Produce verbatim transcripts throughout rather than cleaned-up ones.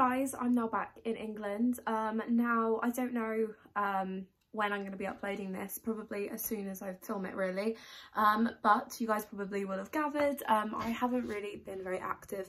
guys, I'm now back in England. Um, now, I don't know um, when I'm going to be uploading this, probably as soon as I film it really, um, but you guys probably will have gathered, um, I haven't really been very active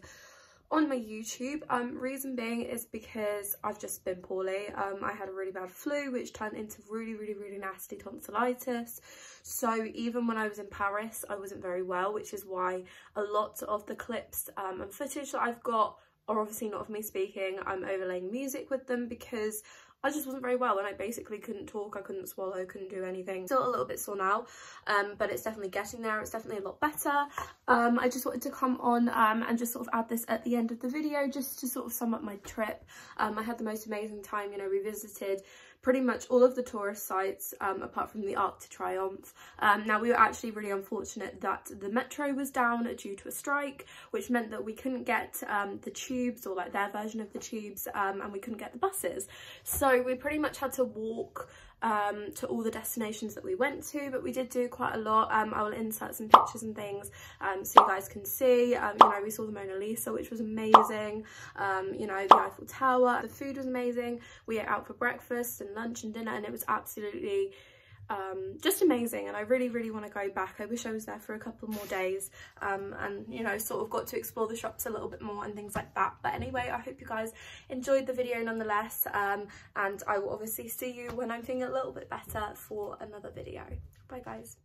on my YouTube. Um, reason being is because I've just been poorly. Um, I had a really bad flu which turned into really, really, really nasty tonsillitis. So even when I was in Paris, I wasn't very well, which is why a lot of the clips um, and footage that I've got are obviously not of me speaking. I'm overlaying music with them because I just wasn't very well and I basically couldn't talk, I couldn't swallow, couldn't do anything. Still a little bit sore now, um, but it's definitely getting there, it's definitely a lot better. Um, I just wanted to come on um, and just sort of add this at the end of the video just to sort of sum up my trip. Um, I had the most amazing time, you know, we visited pretty much all of the tourist sites um, apart from the Arc de Triomphe. Um, now we were actually really unfortunate that the metro was down due to a strike, which meant that we couldn't get um, the tubes, or like their version of the tubes, um, and we couldn't get the buses. So we pretty much had to walk um, to all the destinations that we went to, but we did do quite a lot. Um, I will insert some pictures and things um, so you guys can see. Um, you know, we saw the Mona Lisa, which was amazing. Um, you know, the Eiffel Tower. The food was amazing. We ate out for breakfast and lunch and dinner and it was absolutely um just amazing, and I really really want to go back. I wish I was there for a couple more days um and you know sort of got to explore the shops a little bit more and things like that. But anyway, I hope you guys enjoyed the video nonetheless, um and I will obviously see you when I'm feeling a little bit better for another video. Bye guys.